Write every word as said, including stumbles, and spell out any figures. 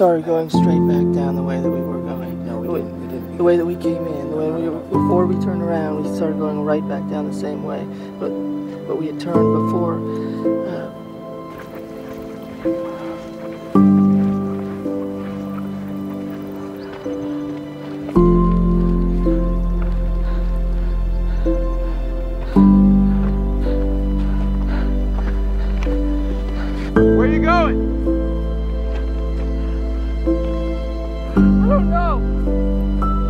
started going straight back down the way that we were going. No, we the, didn't. Way, we didn't. the way that we came in, the way we were, before we turned around, we started going right back down the same way. But but we had turned before. Uh, Where are you going? I don't know.